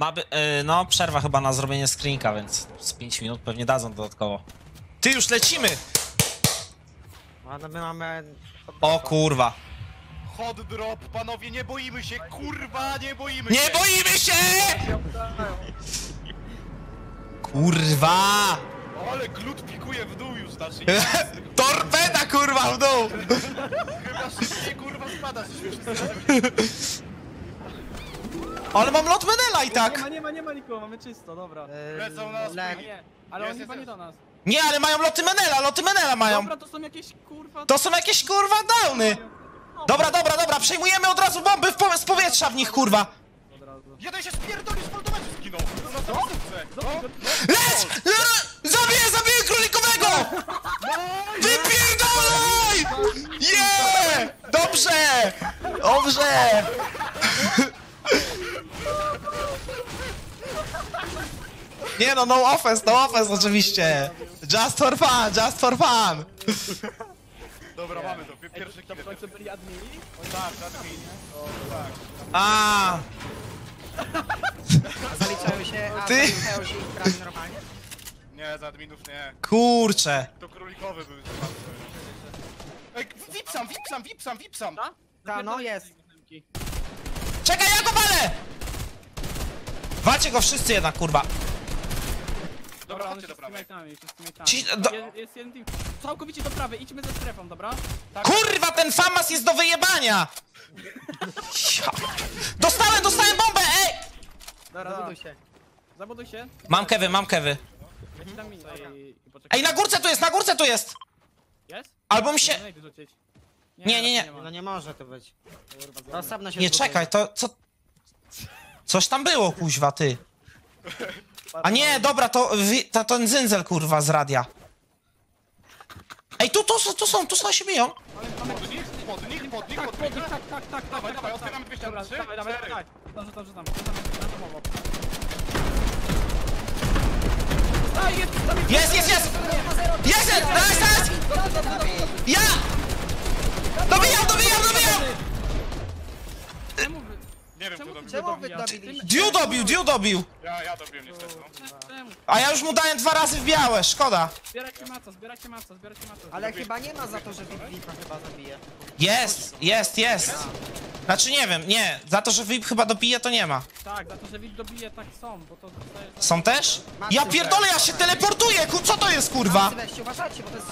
Ma by, no, przerwa chyba na zrobienie screenka, więc z 5 minut pewnie dadzą dodatkowo. Ty, już lecimy! Ale my mamy... O kurwa. Hot drop, panowie, nie boimy się, kurwa, nie boimy się! Nie boimy się! Kurwa! Ale glut pikuje w dół już, znaczy... Torpeda, kurwa, w dół! Chyba szybciej, kurwa, spadasz już. Ale mam lot Menela i tak! Nie ma nikogo, mamy czysto, dobra. Lecą nas, nie, ale on chyba nie do nas. Nie, ale mają loty Menela mają! Dobra, to są jakieś kurwa... To są jakieś kurwa downy! Dobra, przejmujemy od razu bomby z powietrza w nich, kurwa! Jeden się spierdolił, spoltować się zginął! Lec! Zabiję królikowego! Wypierdolaj! Yeah! Dobrze! Nie no, no offense oczywiście. Just for fun. Dobra, mamy to, pierwszy kill. To byli admini? Tak, admini. Tak. Aaa. Zaliczały się, a zaliczały się ich prawie normalnie? Nie, za adminów nie. Kurcze. To królikowy był. Ej, wipsam. Ta, no jest. Czekaj, ja go walę! Walcie go wszyscy jednak, kurwa. Dobra, chodźcie do prawej. Jest jeden team. Całkowicie do prawej, idźmy ze strefą, dobra? Tak. Kurwa, ten famas jest do wyjebania! Dostałem bombę, ej! Dobra, zabuduj się. Mam kewy. Ej, na górce tu jest! Jest? Albo mi się... Nie. No nie może to być. Kurwa, się nie, czekaj, to co... Coś tam było, kuźwa, ty. A nie, dobra, to ten zyndzel, kurwa, z radia. Ej, tu są, się biją. Pod nich. Dawaj, otwieramy 203. Dawaj. Dobrze. Jest! Ja! Dobijam! Nie wiem, Diu dobił! Ja dobiłem niestety, no. A ja już mu dałem 2 razy w białe, szkoda. Zbierajcie maca. Ale chyba nie ma za to, że VIP chyba zabije. Jest! Znaczy nie wiem, za to, że VIP chyba dobije, to nie ma. Tak, za to, że VIP dobije, tak są, bo to... Są też? Ja pierdolę, ja się teleportuję, co to jest, kurwa? Uważajcie, bo to jest...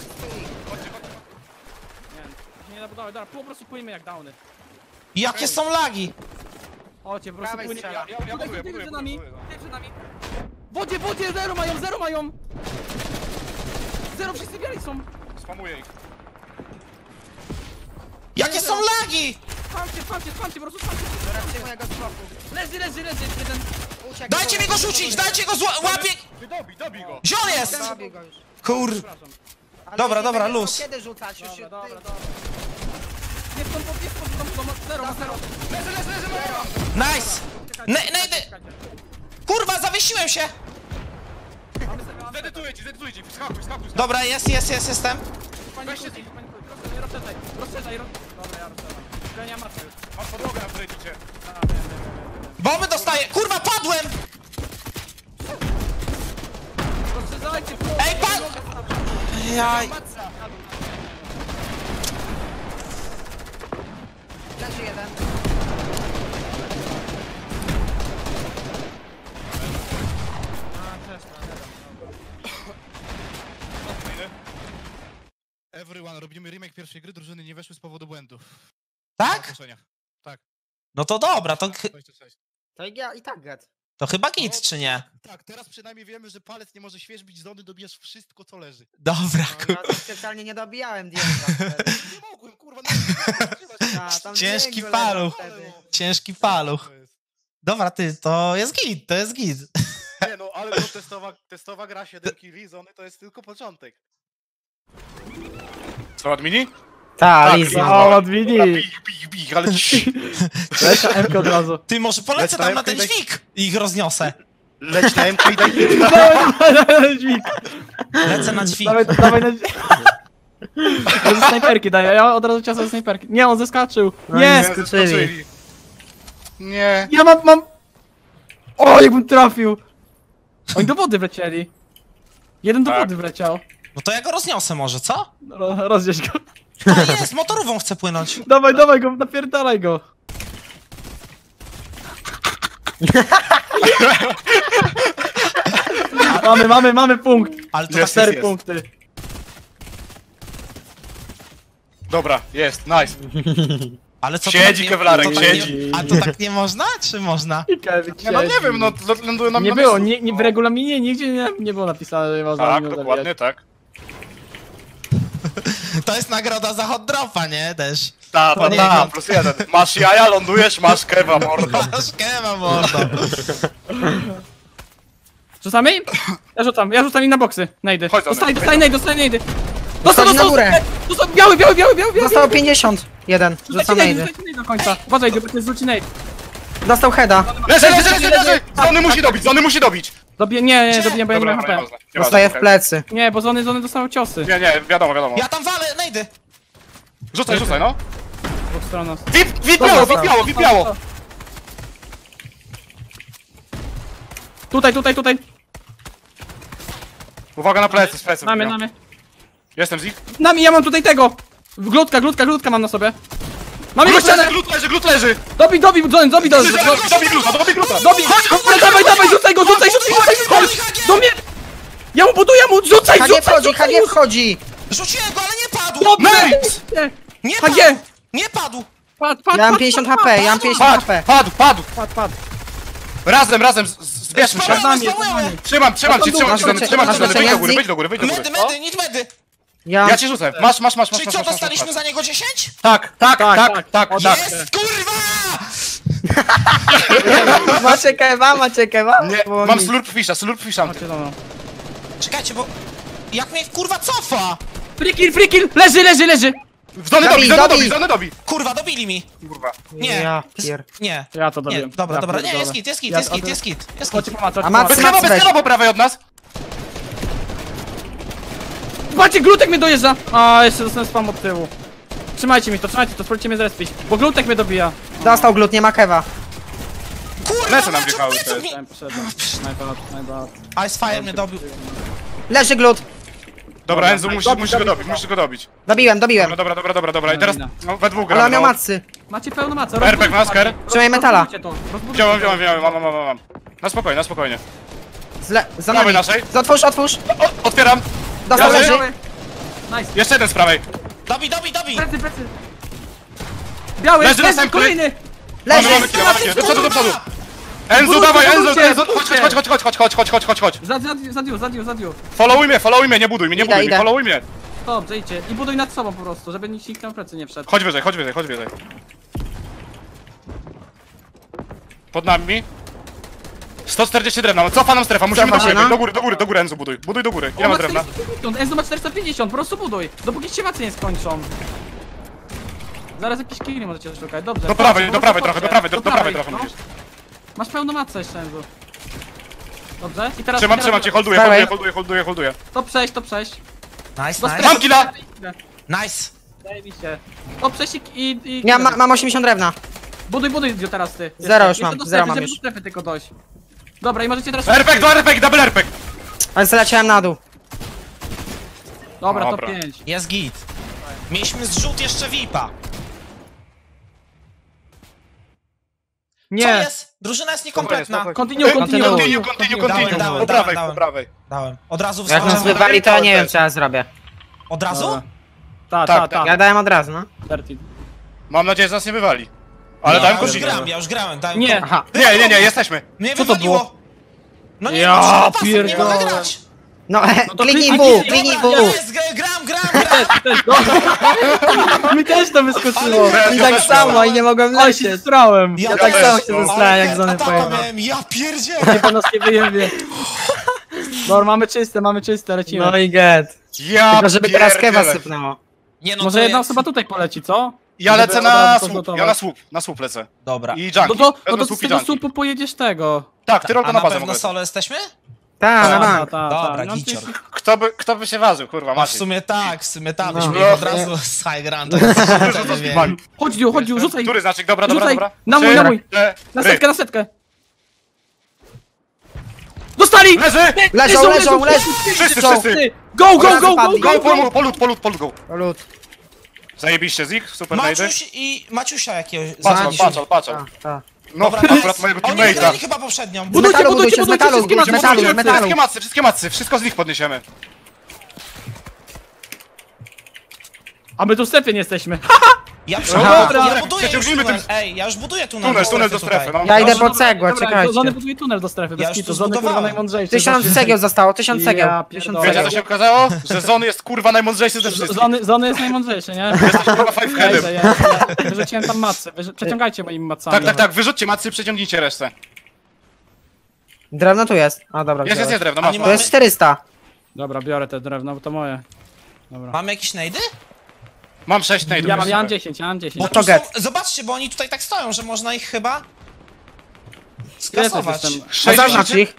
Nie, dobra, po prostu płyjmy jak downy. Jakie są lagi? Chodźcie, po prostu płynie. Ja, Wodzie, zero mają! Zero, wszyscy biali są! Spamuję ich. Jakie są lagi? Spamcie, po prostu spamcie. Zobaczcie mojego stropu. Leży, jeden. Dajcie mi go rzucić, dajcie go łapie! Dobij go! Zion jest! Kur... Dobra, luz. Kiedy rzucać? Zero. Nice! Kurwa, zawiesiłem się! Zedytujcie, wskakuj. Dobra, jestem. Bomby dostaję! Kurwa, padłem! Ej, jaj! Leży jeden. Everyone, robimy remake pierwszej gry, drużyny nie weszły z powodu błędów. Tak? Tak. No to dobra, to... To i tak gad. To chyba git, no, czy nie? Tak, teraz przynajmniej wiemy, że palec nie może świeżbić, Zony dobijasz wszystko, co leży. Dobra, kurwa. No, ja specjalnie nie dobijałem diabła. Nie mogłem, kurwa. Ciężki paluch. Dobra, ty, to jest git. Nie no, ale to testowa gra 7 killi, Zony to jest tylko początek. Co, admini? Tak, o, odwini! Bij, ale ci... Leć na MK od razu. Ty, może polecę tam na ten dźwig i ich rozniosę. Leć na MK i daj dźwig. Lecę na dźwig. Dawaj na dźwig. Ze snajperki daję, ja od razu ciasto ze snajperki. Nie, on zeskoczył. Nie! Ja mam... O, jakbym trafił! Oni do wody wlecieli. Jeden do wody wleciał. No to ja go rozniosę może, co? Roznieś go. A jest, motorową chcę płynąć. Dawaj, dawaj go, napierdalaj go. Mamy punkt. Ale to 4 punkty. Dobra, jest, nice. Ale co siedzi tak Kevlarek, siedzi. A to tak nie można? Czy można? Ja no nie wiem, no ląduje nam nie na było, nie, w regulaminie nigdzie nie było napisane, że można. Tak, dokładnie zabijać. Tak. To jest nagroda za hot dropa, nie? Też. Ta, plus jeden. Masz jaja, lądujesz, masz kewa, mordo. Masz kewa, mordo. Rzucamy? Ja rzucam im na boksy. Najdy. Dostaj najdy. Dostał biały. Dostał 51. Rzucam najdy. Do końca. Uważaj, bo zrzuci najdy. Dostał heada. Leży. Zony musi dobić. Nie, bo ja nie mam HP. Dostaję w plecy. Nie, bo Zony dostały ciosy. Nie, wiadomo. Ja tam walę, najdy. Rzucaj, no. Wipiało. Tutaj. Uwaga na plecy, z plecy. Mamy. Jestem z nich. Ja mam tutaj tego. Glutka mam na sobie. Mamy go ścianę. Glut leży. Dobij, Gluta. Dawaj, rzucaj. Do mnie. Ja mu, rzucaj. HG wchodzi. Rzuciłem go, ale nie padł. Dobrze. Nie padł. Padł. Ja mam 50 HP, Padł. Razem. Zbierzmy się. Trzymam cię. Wejdź do góry. Medy, nic medy. Ja cię rzucę. Masz. Czyli co, dostaliśmy za niego 10? Tak. Jest, kurwa! Macie kewa? Nie, mam slurpfisha. Czekajcie, bo... Jak mnie kurwa cofa? Free kill! Leży! Zony dobi! Kurwa, dobili mi! Kurwa. Nie. Ja to dobiłem. Dobra. Nie, jest kit. Bez kewa po prawej od nas! Patrzcie, Glutek mnie dojeżdża! A, jeszcze dostałem spam od tyłu. Trzymajcie to, spróbujcie mnie zrespić, bo Glutek mnie dobija. Dostał Glut, nie ma kewa. Kurwa, nam wjechały. Icefire mnie dobił. Leży Glut! Dobra, Enzo, musisz go dobić. Dobiłem. Dobra. I teraz no, we dwóch gramy. Ale miał macy. Macie pełno macy. Perfect, masker. Trzymaj metala. Wziąłem. Na spokojnie. Za nami. Otwórz. Otwieram. Dostał leży. Nice. Jeszcze jeden z prawej. Dobi. Plecy. Biały, kolejny. Leży. Do przodu. Enzo, dawaj, Enzo, chodź. Zadiu. Followuj mnie, nie buduj mnie. Followuj mnie. Stop, zejdźcie i buduj nad sobą po prostu, żeby nikt tam w plecy nie wszedł. Chodź wyżej. Pod nami. 140 drewna, cofa nam strefa, musimy tam przyjechać. Do góry, Enzo, buduj. Buduj do góry, ile ma drewna? Enzo ma 450, po prostu buduj, dopóki się macy nie skończą. Zaraz jakieś killi możecie szukać, dobrze. Do prawej trochę. Masz pełno macę jeszcze, Enzo. Dobrze? I teraz... Trzymam cię, holduję. To przejść. Nice. Mam killa! Nice. Daj mi się. To przejść i... Ja mam 80 drewna. Buduj teraz ty. Zero mam już. Do strefy tylko dojść. Dobra, i możecie teraz... RPG, double RPG! Ale zleciałem na dół. Dobra. To 5. Jest git. Mieliśmy zrzut jeszcze VIP-a. Nie. Co jest? Drużyna jest niekompletna. Continue. Po prawej. Dałem. Od razu wskoczyłem. Jak nas wywali, to ja nie wiem, co ja zrobię. Od razu? Tak. Ja dałem od razu, no. Mam nadzieję, że nas nie wywali. Ale dałem kogoś. Ja już grałem. Nie. Aha. Nie, jesteśmy. Mnie wywaliło. No nie, nie mogę grać. No, kliknij W. Gram. Mi też to wyskoczyło. I tak samo, i nie mogłem lecieć. Ja tak samo się zastanawiam, jak Zony pojechał. Ja pierdzielę. Nie panowskie wyjebie. Dobra, mamy czyste, lecimy. No i get. Ja tylko żeby teraz kewa sypnęło. Może jedna osoba tutaj poleci, co? Ja lecę na słup lecę. Dobra. I junkie. No to z tego słupu pojedziesz tego. Tak, ty rolka na bazę mogę. A na pewno solo jesteśmy? Tak. Dobra, no, gicior. Kto by się ważył, kurwa, Maciej? W sumie tak, byśmy mieli od razu z high ground. Chodź, rzucaj. Który znacznik? Dobra. Na mój. Na setkę. dostali! Leży! Leżą! Wszyscy! Go! Polut, go! Zajebiście z nich, super najdy. Maciuś i Maciusia jakiegoś. Patrzą. No, akurat mojego teammate'a. Oni chyba poprzednią. Budujcie, wszystkie matcy, wszystko z nich podniesiemy. A my tu w strefie nie jesteśmy. Ja buduję tunel. Ej, ja już buduję tunel. Tunel do strefy. Ja idę po cegłę, czekajcie. Zony buduje tunel do strefy, bez kitu. Zony kurwa najmądrzejszy. 1000 cegieł zostało, 1000 cegieł. Wiecie, co się okazało? Że Zony jest kurwa najmądrzejszy ze wszystkich. Zony jest najmądrzejszy, nie? Jesteś kurwa fiveheadem. Wyrzuciłem tam matce, przeciągajcie moimi macami. Tak, wyrzućcie macy i przeciągnijcie resztę. Drewno tu jest. A dobra, jest drewno, masz. To jest 400. Dobra, biorę te drewno, bo to moje. Mamy jakieś najdy? Mam 6 najdów. Ja mam 10. Bo są, zobaczcie, bo oni tutaj tak stoją, że można ich chyba skasować. Zaznacz ich.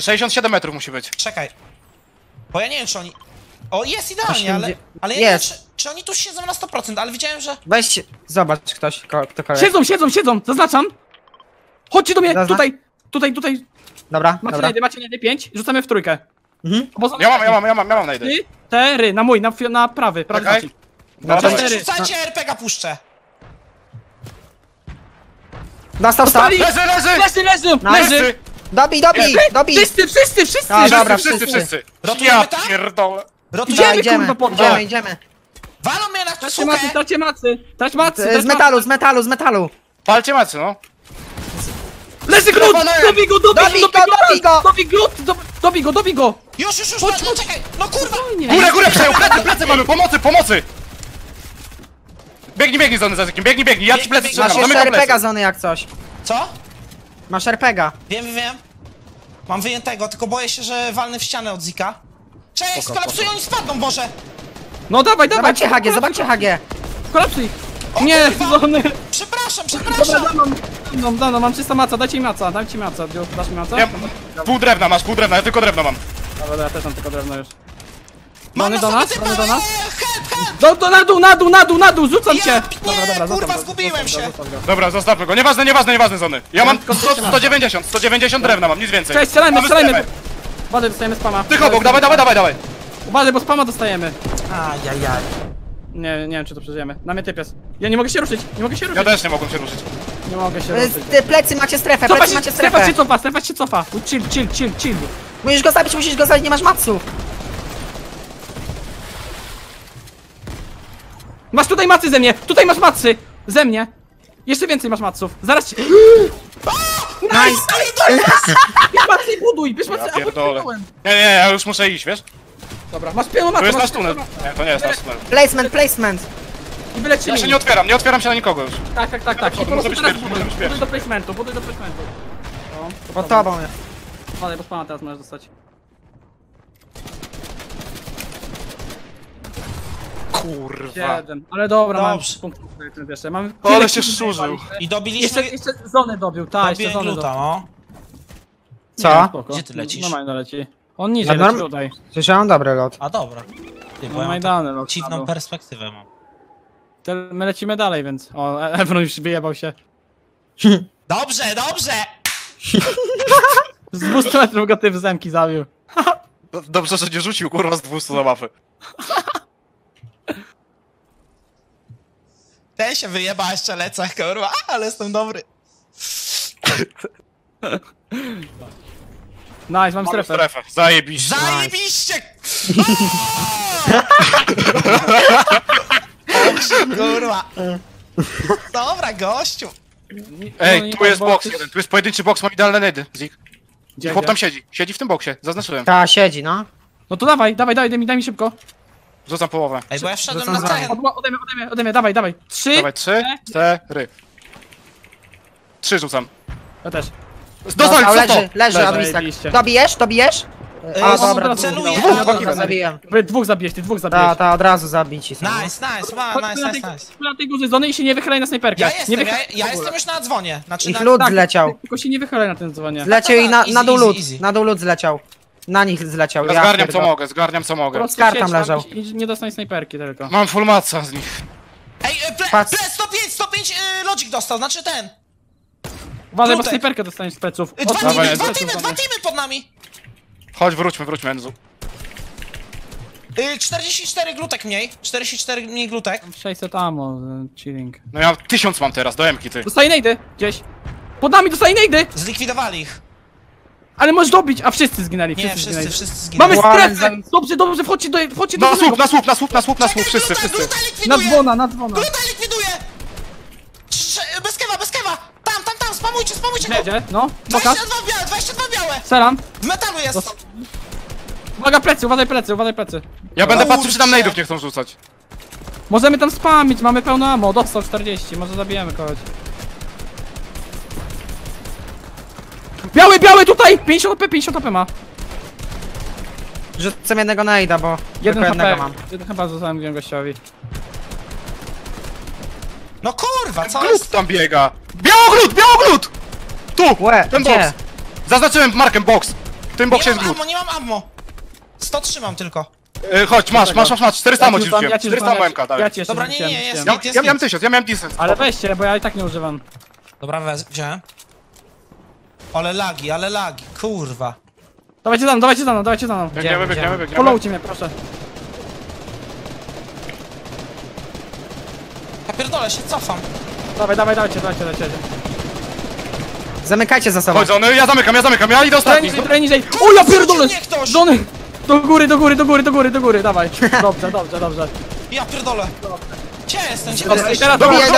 67 metrów musi być. Czekaj. Bo ja nie wiem, czy oni... O, jest idealnie, ale ja nie wiem, czy oni tu siedzą na 100%, ale widziałem, że... Weź, zobacz ktoś, kto kolejny. Siedzą, zaznaczam. Chodźcie do mnie, tutaj. Dobra, macie najdy 5, rzucamy w trójkę. Ja mam najdy. 4, na mój, na prawy. Okay. Rzucajcie RPG puszczę! Dostał! Leży! Dobij! Wszyscy! Dobra, wszyscy! Ja pierdolę! Idziemy! Walą mnie na tą sukę! Trać macy! Z metalu! Palcie macy, no! Leży glut! Dobij go! Już! No czekaj! No kurwa! Górę przejął! Plecy mamy! Pomocy! Biegnij Zony za jakim, biegnij, ja ci plecy trzymam. Masz jeszcze RPGa Zony jak coś. Co? Masz RPGa. Wiem. Mam wyjętego, tylko boję się, że walnę w ścianę od Zika. Cześć, skolapsują i spadną, Boże! No dawaj! Zobaczcie HG! Skolapsuj! Nie, Zony! Przepraszam! Dobra, mam 300 maca, dajcie mi maca. Dasz mi maca? Ja pół drewna masz, ja tylko drewno mam. Dobra, ja też mam tylko drewno już. Mamy do nas? Na dół, rzucam cię! Dobra, zgubiłem się! Dobra, zostawmy go, nieważne, Zony. Ja mam 190 drewna mam, nic więcej. Cześć, strzelajmy! Uważaj, dostajemy spama. Tych obok, dawaj! Uważaj, bo spama dostajemy. Ajajaj. Nie wiem, czy to przeżyjemy. Na mnie typ jest. Ja nie mogę się ruszyć, Ja też nie mogłem się ruszyć. Plecy macie strefę, Strefa się cofa! Chill. Musisz go zabić, nie masz maców. Masz tutaj macy ze mnie! Tutaj masz macy! Ze mnie! Jeszcze więcej masz maców! Zaraz ci... Nice! Bierz macy i buduj! Nie, ja już muszę iść, wiesz? Dobra, masz pełną macę! To jest nasz tunel! Nie, to nie jest nasz tunel. Placement! I wylecimy! Ja się nie otwieram się na nikogo już. Tak. Buduj do placementu. Pod tobą jest. Ale bo spana teraz możesz dostać. Kurwa. 7. Ale dobra, mam punkt jeszcze. Ale się szczurzył. I dobiliśmy... Jeszcze Zonę dobił, jeszcze Zonę dobił. Co? Gdzie ty lecisz? Normalnie leci. On niżej, leci tutaj. Słyszałem dobry lot. A dobra. Majdany lot. Dziwną perspektywę mam. My lecimy dalej, więc... O, Ebron już wyjebał się. Dobrze! Z 200 metrów go ty w zemki zabił. Dobrze, że nie rzucił kurwa z 200 na mapy. Ten się wyjeba jeszcze lecę, kurwa, ale jestem dobry. Nice, mam strefę. Zajebiście! Kurwa. Dobra, gościu. Ej, tu jest box jeden, tu jest pojedynczy box, mam idealne nady, Zik. Chłop tam siedzi, w tym boksie, zaznaczyłem. Ta, siedzi, no. No to dawaj, daj mi szybko. Rzucam połowę. Ej, bo ja wszedłem na ten. Ode mnie, dawaj. 3, 4. 3 rzucam. Ja też. Leży, Dobijesz? A, dobra. Dwóch zabijesz. Ta, od razu zabici. Nice. Na tej górze Zony i się nie wychylaj na snajperkę. Ja jestem już na dzwonie. Ich lód zleciał. Tylko się nie wychylaj na tym dzwonie. Zleciał i na dół lód zleciał. Na nich zleciał. Ja zgarniam co mogę. Tam leżał. Nie dostaj snajperki tylko. Mam full matca z nich. Ej, 105 logik dostał, znaczy ten. Uważaj, bo snajperkę dostaniesz z pleców. Dwa teamy pod nami. Chodź, wróćmy, Enzu. 44 glutek mniej, 44 mniej glutek. 600 ammo, chilling. No ja 1000 mam teraz, do emki ty. Dostaję nejdy, gdzieś. Pod nami dostaję nejdy! Zlikwidowali ich. Ale możesz dobić, a wszyscy zginęli, wszyscy zginęli. Mamy strefę! Dobrze, wchodźcie do... Na słup, wszyscy. Na dzwona. Gluta likwiduje! Bez kewa! Tam, spamujcie go! Jedzie, no, 22 białe! Selam! W metalu jest! Uwaga, plecy, uważaj plecy! Ja będę patrzył, czy tam najdów nie chcą rzucać. Możemy tam spamić, mamy pełno ammo, dostał 40, może zabijemy kogoś. Biały tutaj! 50 HP ma. Rzucam jednego najda, bo jednego mam. Jeden chyba zostałem gościowi. No kurwa, co jest? Tam biega! Białoglut! Tu! Łe, ten box! Zaznaczyłem markiem box! W tym boxie jest glut. Nie mam ammo! 100 trzymam tylko. Chodź, masz, 400 ammo ci rzuciłem. 400 ammo MK, dawaj. Dobra, nie, jest. Ja miałem 1000, ja miałem 1000. Ale weźcie, bo ja i tak nie używam. Dobra, wziąłem. Ale lagi, kurwa. Dawajcie za mną. Biegniemy. Polujcie mnie, proszę. Ja pierdolę, się cofam. Dawajcie. Zamykajcie za sobą. Chodź, Zony, ja zamykam, ja idę ostatni. Trenizej. O, ja pierdolę! Zony! Do góry, dawaj. Dobrze. Ja pierdolę. Gdzie jestem? Wbijaj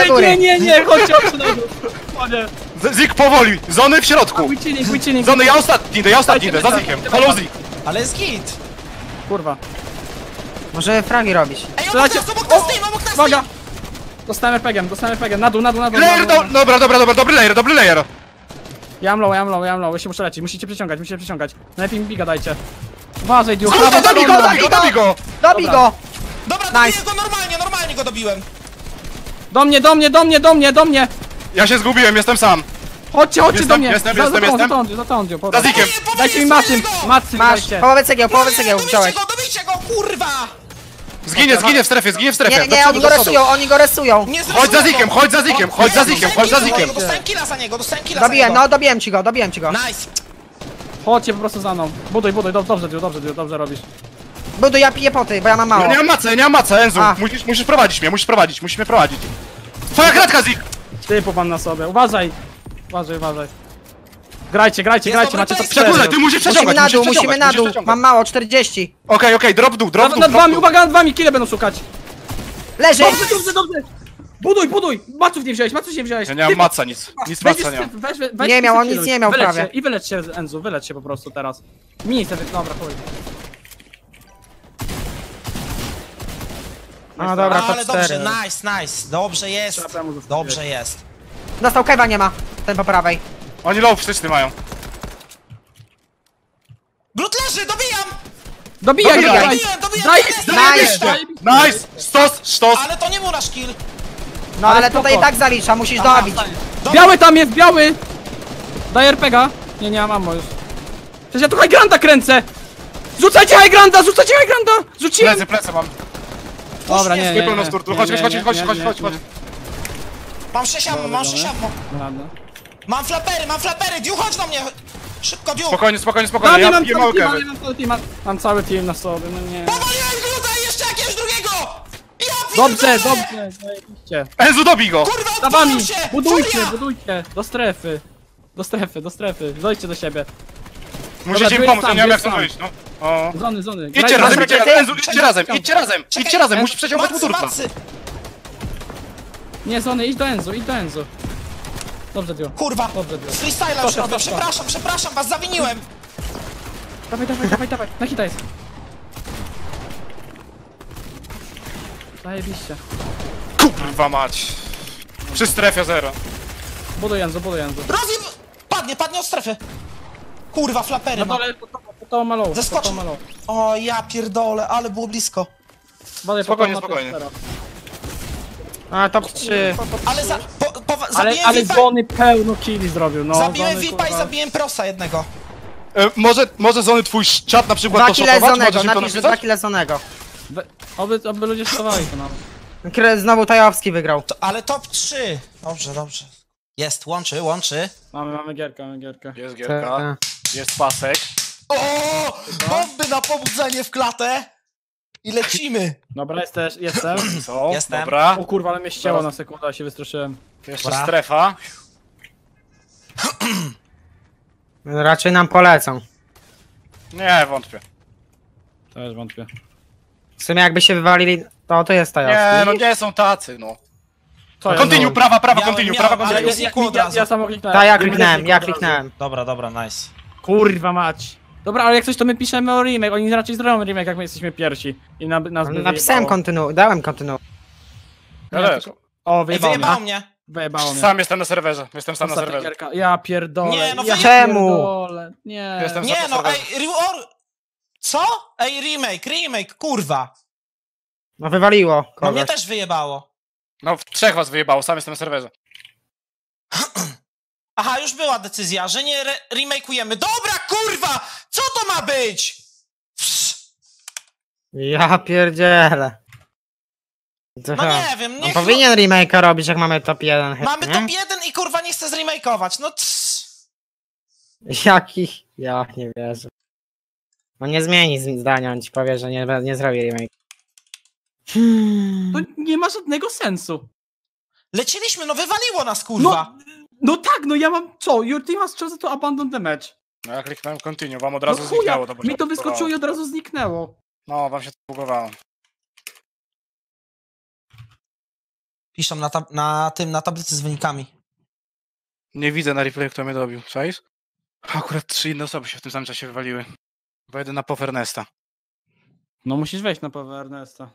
do góry. Nie, chodźcie, chodźcie. Zik powoli, Zony w środku. Pójdźcie, Zony, ja ostatni idę, za Zikiem. Follow Zik. Ale jest git. Kurwa. Może fragi robić. Ej, obok nas, uwaga. Dostałem RPG-em, na dół. Dobra, dobry layer. Ja mam low, jeszcze muszę lecieć, musicie przyciągać. Najlepiej mi biga dajcie. Uważaj, Duke. Dobij go! Dobra, dobiję go normalnie go dobiłem. Do mnie! Ja się zgubiłem, jestem sam. Chodźcie do mnie! Jestem. Za Zikiem! Dajcie mi macy! Masz, połowę cegieł wziąłeś. Dobijcie go, kurwa! Zginie w strefie. Nie, oni go resują. Chodź za Zikiem. Dostałem killa za niego. Dobiłem ci go. Nice. Chodźcie po prostu za mną. Buduj, dobrze robisz. Buduj, ja piję poty, bo ja mam mało. Ja nie mam maca, Enzu. Musisz prowadzić mnie. Twoja kratka, Zik! Typu pan na sobie, uważaj. Grajcie, macie to przepraszam. Ty musisz przeciągać, musimy na dół. Mam mało, 40. Okej, drop dół. Nad wami, kile będą szukać. Leży! Dobrze. Buduj! Maców nie wziąłeś. Ja nie mam maca, nic maca nie mam. Weź, nie miał, on nic nie miał prawie. I wylecz się, Enzu, po prostu teraz. Miejsce, dobra, chodź. A dobra, to ale 4. Dobrze, nice, dobrze jest. Dostał kewa, nie ma, ten po prawej. Oni low wszyscy mają. Glut leży, dobijam! Nice! Sztos! Ale to nie był nasz kill. No ale tutaj i tak zalicza, musisz dobić. Biały tam jest, biały! Daj RPGa. Nie mam ammo już. Przecież ja tu Highgranda kręcę! Rzucajcie Highgranda! Rzuciłem! Plecy mam. Dobra, nie. Chodź. Mam 6 ammo. Mam flapery, Diu, chodź do mnie! Szybko, Diu! Spokojnie, ja piję małe kewy. Mam cały team na sobie, no nie... Powaliłem gluta i jeszcze jakiegoś drugiego! Dobrze, zajebiście. Enzu, dobij go! Kurwa, odpalił się! Budujcie, do strefy, dojdźcie do siebie. Musicie im pomóc, ja nie wiem jak to wyjść, no. Zony. Idźcie razem, Enzu, musisz przeciągać mu turpa. Nie, Zony, idź do Enzu. Dobrze, Dio. Kurwa! Freestyle'a już robię, przepraszam, was zawiniłem! Dawaj, na hita jest! Zajebiście. Kurwa mać! Przy strefie 0. Buduj Enzo. Padnie od strefy! Kurwa, flapery ma! To ma low. Zeskoczył! O, ja pierdolę, ale było blisko. Spokojnie. A, top 3. Ale za... Ale Zony pełno killi zrobił, no. Zabiłem VIP i zabiłem prosa jednego. Może Zony twój czat na przykład to szotować? Napisz, że 2 kile Zonego. Oby ludzie szotowali to nawet. Znowu Tajowski wygrał. Ale top 3. Dobrze. Jest, łączy. Mamy gierkę. Jest gierka. Jest pasek. O! Bomby na pobudzenie w klatę! I lecimy! Dobra, jestem. Co? Jestem. Dobra. O kurwa, ale mnie ścięło na sekundę, ja się wystraszyłem. Jeszcze dobra. Strefa. Raczej nam polecą. Nie, wątpię. Też wątpię. W sumie jakby się wywalili, to jest ta jasna. Nie, no gdzie są tacy, no. Continue, prawa, prawa, continue, prawa, continue. Ja samo kliknąłem. Tak, ja kliknąłem. Dobra, dobra, nice. Kurwa mać. Dobra, ale jak coś to my piszemy o remake, oni raczej zrobią remake, jak my jesteśmy pierwsi. I nas napisałem continue, dałem continue. Ale... O, wyjebało mnie. Wyjebało mnie. Sam jestem na serwerze, jestem sam na serwerze. Ja pierdolę. Nie, no czemu? Nie, no ej, co? Ej, remake, kurwa. No wywaliło kogoś. No mnie też wyjebało. No, w trzech was wyjebało, sam jestem na serwerze. Aha, już była decyzja, że nie remake'ujemy. Dobra, kurwa! Co to ma być? Ja pierdzielę. No nie wiem, nie. Powinien remake'a robić, jak mamy top 1. Mamy top 1 i kurwa nie chce zremake'ować, no jaki? Ja nie wierzę. No nie zmieni zdania, on ci powie, że nie zrobi remake. To nie ma żadnego sensu. Leciliśmy, no wywaliło nas, kurwa. No tak, no ja mam co? Your team has chosen to abandon the match. No ja kliknąłem continue, wam od razu zniknęło. No mi to wyskoczyło i od razu zniknęło. No, wam się to bugowało. Piszą na tablicy z wynikami. Nie widzę na replay, kto mnie dobił, czaisz? Akurat 3 inne osoby się w tym samym czasie wywaliły. Bo jeden na Pow Ernesta. No musisz wejść na Pow Ernesta.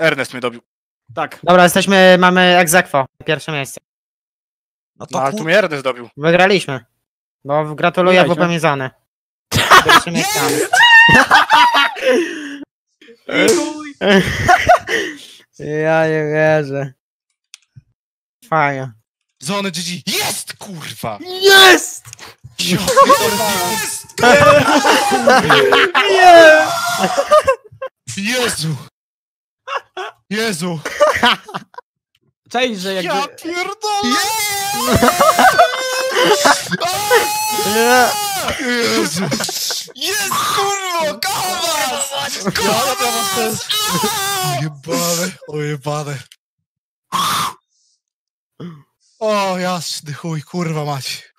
Ernest mnie dobił. Tak. Dobra, jesteśmy, mamy ex aequo, pierwsze miejsce. No to ale tu mnie Ernest dobił. Wygraliśmy. Bo gratuluję, bo pamiętane. Pierwsze miejsce. Ja nie wierzę. Fajnie. Zony GG. Jest, kurwa! Jest! Jest! Jezu! Jezu! Cześć, że jakby... Ja pierdolę! Jezu! Jest, kurwa! Kawas! Kawas! Ojebane, ojebane. O, jasny chuj, kurwa mać.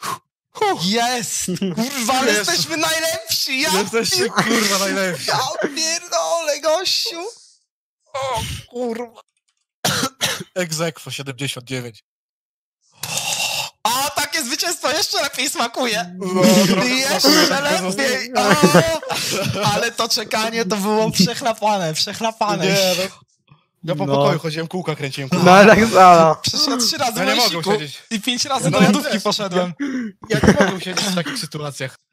Jest! Kurwa, ale jesteśmy najlepsi! Ja jesteśmy, kurwa, najlepsi! Ja pierdolę, gościu! O kurwa. Ex aequo 79. A takie zwycięstwo jeszcze lepiej smakuje. No, jeszcze lepiej. O, ale to czekanie to było przechlapane. Nie, no. Ja po pokoju chodziłem, kółka kręciłem. Kółka. No tak samo. Przecież ja 3 razy ja nie mogłem siedzieć. I 5 razy do lodówki poszedłem. Ja nie mogłem siedzieć w takich sytuacjach.